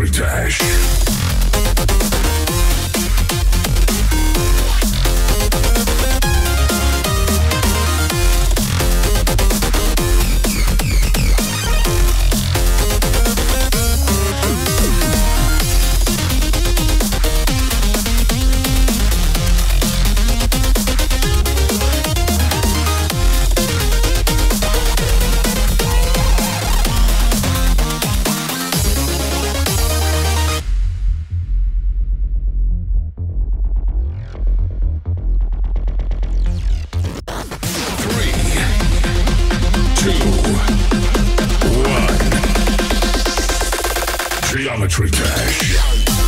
Geometry Dash. Geometry Dash.